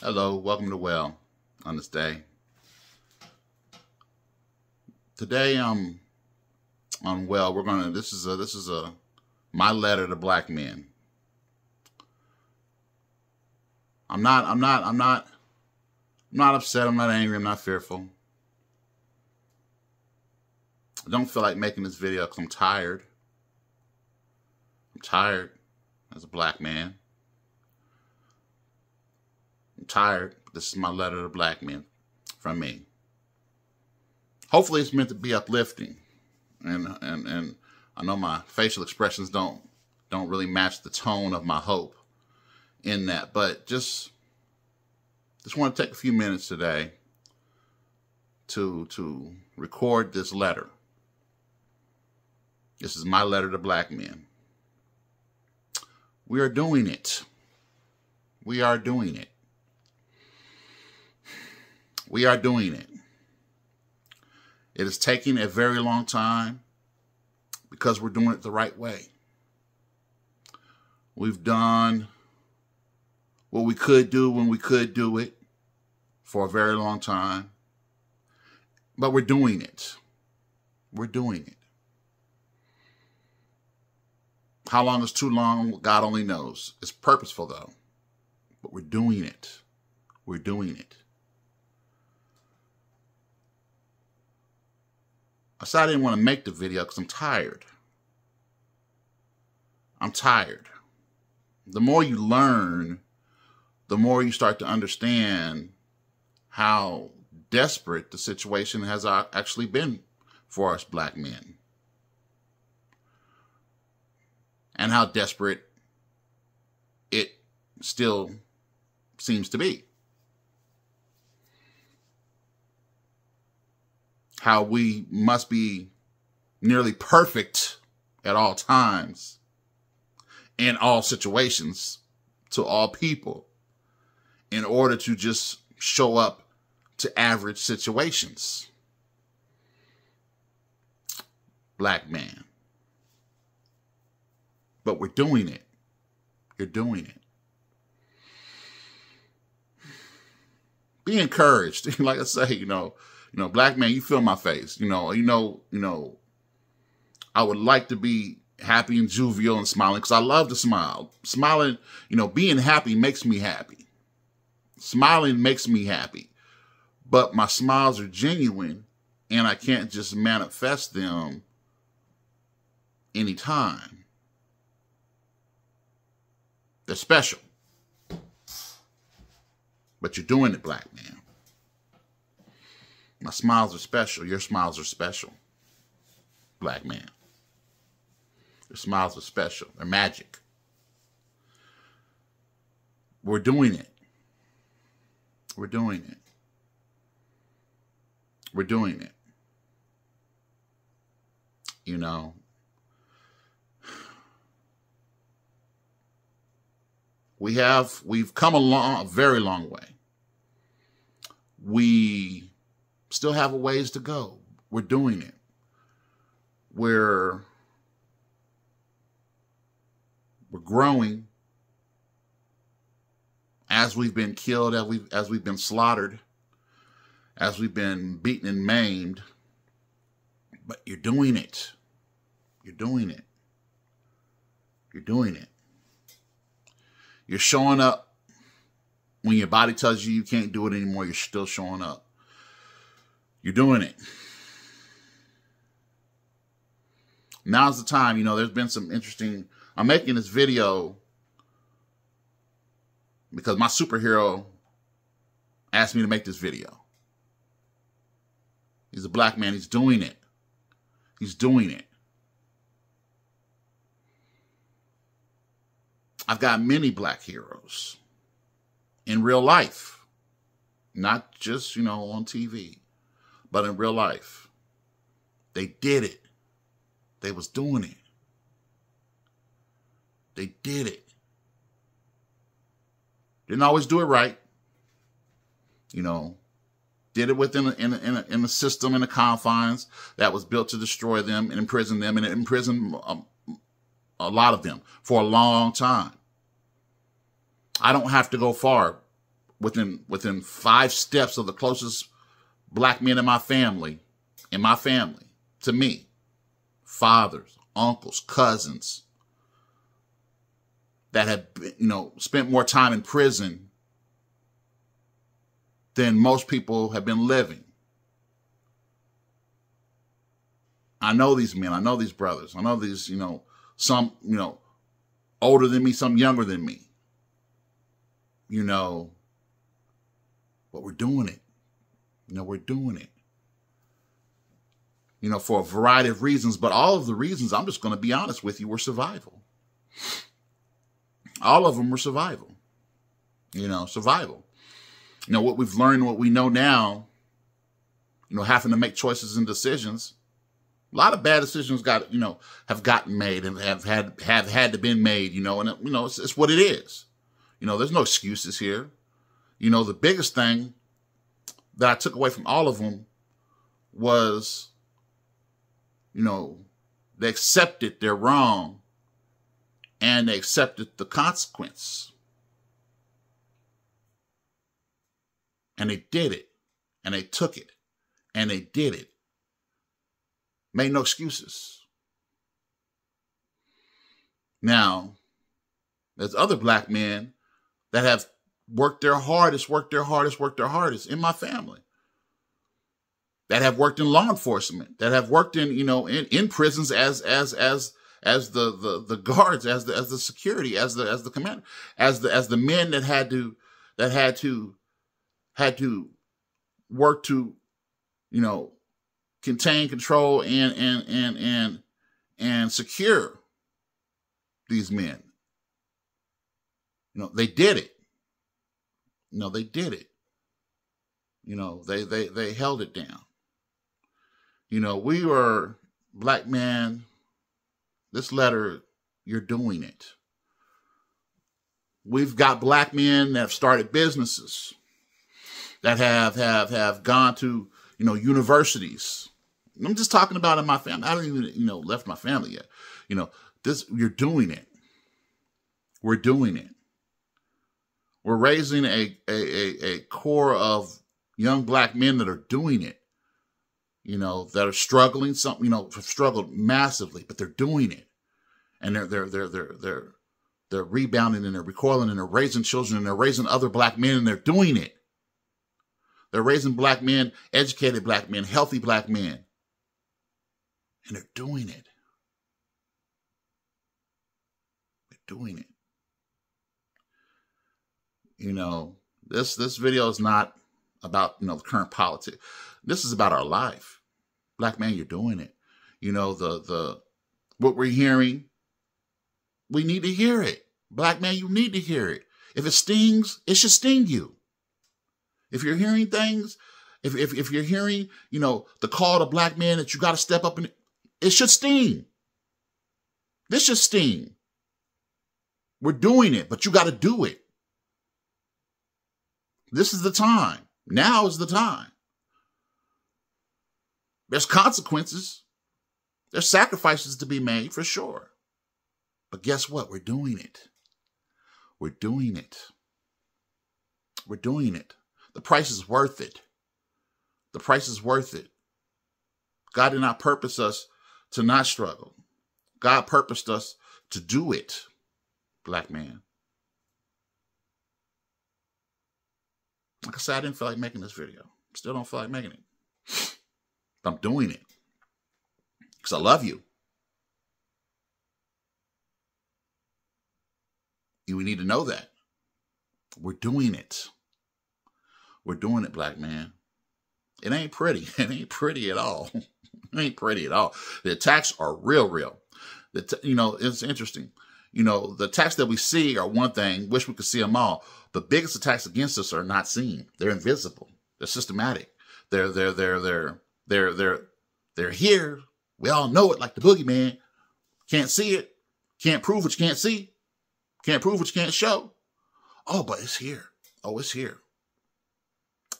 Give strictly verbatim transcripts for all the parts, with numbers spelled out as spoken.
Hello, welcome to Well on this day. Today um on Well we're gonna this is a this is a my letter to black men. I'm not I'm not I'm not I'm not upset, I'm not angry, I'm not fearful. I don't feel like making this video because I'm tired. I'm tired as a black man. I'm tired. This is my letter to black men from me. Hopefully it's meant to be uplifting. And and and I know my facial expressions don't don't really match the tone of my hope in that, but just just want to take a few minutes today to to record this letter. This is my letter to black men. We are doing it. We are doing it. We are doing it. It is taking a very long time because we're doing it the right way. We've done what we could do when we could do it for a very long time, but we're doing it. We're doing it. How long is too long? God only knows. It's purposeful though, but we're doing it. We're doing it. I said I didn't want to make the video because I'm tired. I'm tired. The more you learn, the more you start to understand how desperate the situation has actually been for us black men. And how desperate it still seems to be. How we must be nearly perfect at all times, in all situations, to all people, in order to just show up to average situations. Black man. But we're doing it. You're doing it. Be encouraged. Like I say, you know, You know, black man, you feel my face. You know, you know, you know, I would like to be happy and jovial and smiling because I love to smile. Smiling, you know, being happy makes me happy. Smiling makes me happy. But my smiles are genuine and I can't just manifest them anytime. They're special. But you're doing it, black man. My smiles are special. Your smiles are special. Black man. Your smiles are special. They're magic. We're doing it. We're doing it. We're doing it. You know. We have, we've come a long, a very long way. We still have a ways to go. We're doing it. We're, we're growing as we've been killed, as we've, as we've been slaughtered, as we've been beaten and maimed. But you're doing it. You're doing it. You're doing it. You're showing up when your body tells you you can't do it anymore. You're still showing up. You're doing it. Now's the time. You know, there's been some interesting... I'm making this video because my superhero asked me to make this video. He's a black man. He's doing it. He's doing it. I've got many black heroes in real life. Not just, you know, on T V. But in real life, they did it. They was doing it. They did it. Didn't always do it right. You know, did it within a, in, a, in, a, in a system, in the confines that was built to destroy them and imprison them and imprison a, a lot of them for a long time. I don't have to go far within within five steps of the closest black men in my family, in my family, to me, fathers, uncles, cousins that have, you know, spent more time in prison than most people have been living. I know these men. I know these brothers. I know these, you know, some, you know, older than me, some younger than me. You know, but we're doing it. You know, we're doing it. You know, for a variety of reasons, but all of the reasons, I'm just going to be honest with you, were survival. All of them were survival. You know, survival. You know, what we've learned, what we know now, you know, having to make choices and decisions. A lot of bad decisions got, you know, have gotten made and have had, have had to been made, you know, and, you know, it's, it's what it is. You know, there's no excuses here. You know, the biggest thing that I took away from all of them was, you know, they accepted their wrong and they accepted the consequence. And they did it and they took it and they did it. Made no excuses. Now, there's other black men that have worked their hardest, worked their hardest, worked their hardest in my family. That have worked in law enforcement, that have worked in, you know, in, in prisons as as as as the, the the guards, as the as the security, as the as the commander, as the as the men that had to that had to had to work to, you know, contain, control, and and and and and secure these men. You know, they did it. You know, they did it. You know, they they they held it down. You know, we were black man. This letter, you're doing it. We've got black men that have started businesses, that have have have gone to, you know, universities. I'm just talking about in my family. I don't even, you know, left my family yet. You know, this, you're doing it. We're doing it. We're raising a a a, a core of young black men that are doing it. You know, that are struggling, some, you know, have struggled massively, but they're doing it. And they're they're they're they're they're they're rebounding and they're recoiling and they're raising children and they're raising other black men and they're doing it. They're raising black men, educated black men, healthy black men. And they're doing it. They're doing it. You know, this this video is not about, you know, the current politics. This is about our life. Black man, you're doing it. You know, the the what we're hearing, we need to hear it. Black man, you need to hear it. If it stings, it should sting you. If you're hearing things, if, if, if you're hearing, you know, the call to black men that you got to step up, and it should sting. This should sting. We're doing it, but you got to do it. This is the time. Now is the time. There's consequences. There's sacrifices to be made for sure. But guess what? We're doing it. We're doing it. We're doing it. The price is worth it. The price is worth it. God did not purpose us to not struggle. God purposed us to do it, black man. Like I said, I didn't feel like making this video. Still don't feel like making it. But I'm doing it. Because I love you. You need to know that. We're doing it. We're doing it, black man. It ain't pretty. It ain't pretty at all. It ain't pretty at all. The attacks are real, real. The you know, it's interesting. You know, the attacks that we see are one thing. Wish we could see them all. The biggest attacks against us are not seen. They're invisible. They're systematic. They're they're they're they're they're they're they're here. We all know it, like the boogeyman. Can't see it. Can't prove what you can't see. Can't prove what you can't show. Oh, but it's here. Oh, it's here.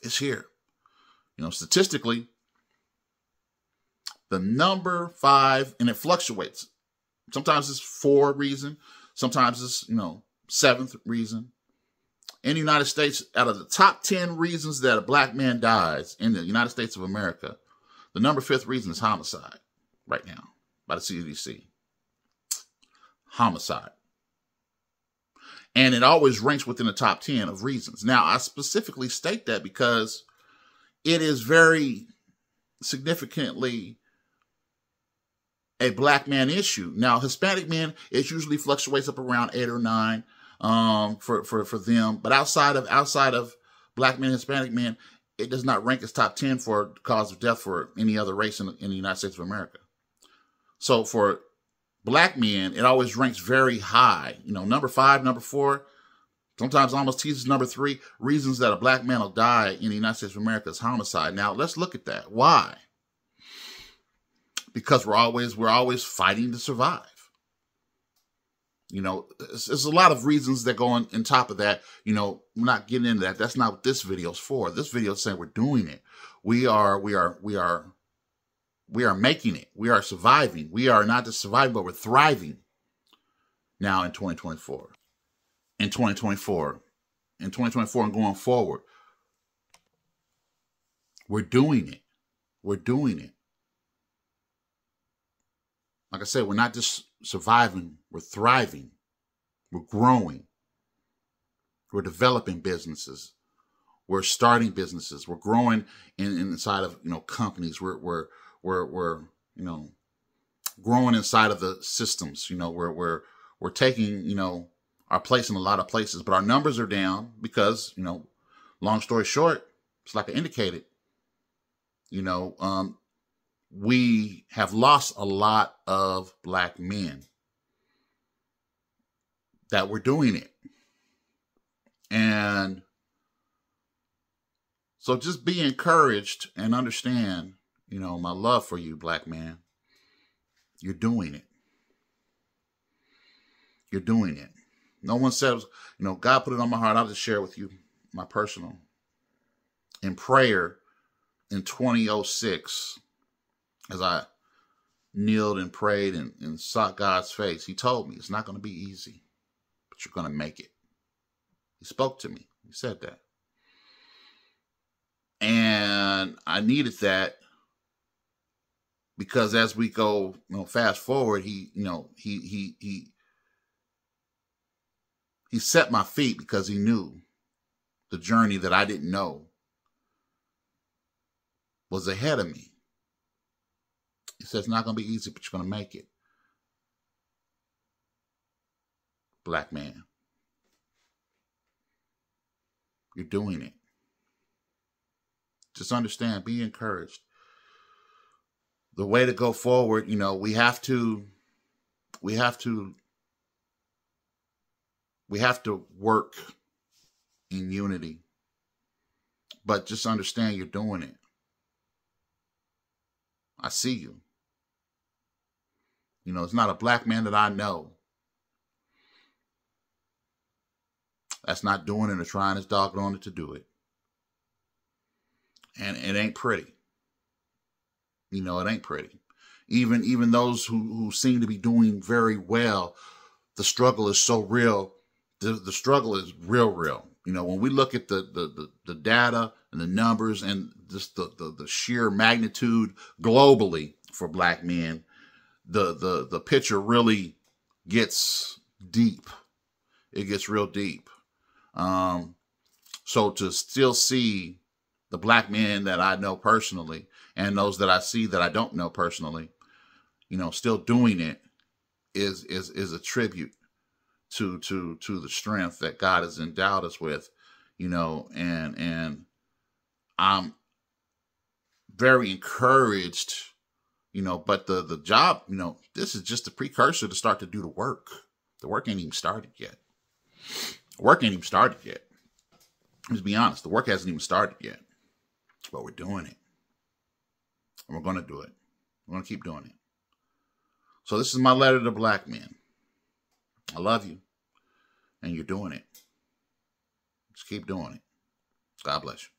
It's here. You know, statistically, the number five, and it fluctuates. Sometimes it's four reason. Sometimes it's, you know, seventh reason. in the United States, out of the top ten reasons that a black man dies in the United States of America, the number fifth reason is homicide right now by the C D C. Homicide. And it always ranks within the top ten of reasons. Now, I specifically state that because it is very significantly a black man issue. Now, Hispanic men, it usually fluctuates up around eight or nine um, for, for, for them. But outside of outside of black men, Hispanic men, it does not rank as top ten for cause of death for any other race in, in the United States of America. So for black men, it always ranks very high. You know, number five, number four, sometimes almost teases number three. Reasons that a black man will die in the United States of America is homicide. Now, let's look at that. Why? Because we're always we're always fighting to survive. You know, there's a lot of reasons that go on, on top of that. You know, we're not getting into that. That's not what this video's for. This video's saying we're doing it. We are we are we are we are making it. We are surviving. We are not just surviving, but we're thriving. Now in twenty twenty-four, in twenty twenty-four, in twenty twenty-four, and going forward, we're doing it. We're doing it. Like I said, we're not just surviving, we're thriving, we're growing, we're developing businesses, we're starting businesses, we're growing in, inside of, you know, companies, we're, we're, we're, we're, you know, growing inside of the systems, you know, we're, we're, we're taking, you know, our place in a lot of places, but our numbers are down because, you know, long story short, it's like I indicated, you know, um, we have lost a lot of black men that were doing it. And so just be encouraged and understand, you know, my love for you, black man. You're doing it. You're doing it. No one said, you know, God put it on my heart. I'll just share with you my personal. In prayer in twenty oh six, as I kneeled and prayed and, and sought God's face, he told me, it's not going to be easy, but you're going to make it. He spoke to me. He said that. And I needed that because as we go, you know, fast forward, he, you know, he, he, he, he set my feet because he knew the journey that I didn't know was ahead of me. He says, it's not going to be easy, but you're going to make it. Black man. You're doing it. Just understand, be encouraged. The way to go forward, you know, we have to, we have to, we have to work in unity. But just understand you're doing it. I see you. You know, it's not a black man that I know that's not doing it or trying his doggone it to do it. And it ain't pretty. You know, it ain't pretty. Even even those who, who seem to be doing very well, the struggle is so real. The, the struggle is real, real. You know, when we look at the the, the, the data and the numbers and just the, the, the sheer magnitude globally for black men, the, the, the picture really gets deep. It gets real deep. Um, so to still see the black men that I know personally and those that I see that I don't know personally, you know, still doing it is, is, is a tribute to, to, to the strength that God has endowed us with, you know, and, and, I'm very encouraged, you know, but the, the job, you know, this is just the precursor to start to do the work. The work ain't even started yet. The work ain't even started yet. Let's be honest. The work hasn't even started yet, but we're doing it. And we're going to do it. We're going to keep doing it. So this is my letter to black men. I love you and you're doing it. Just keep doing it. God bless you.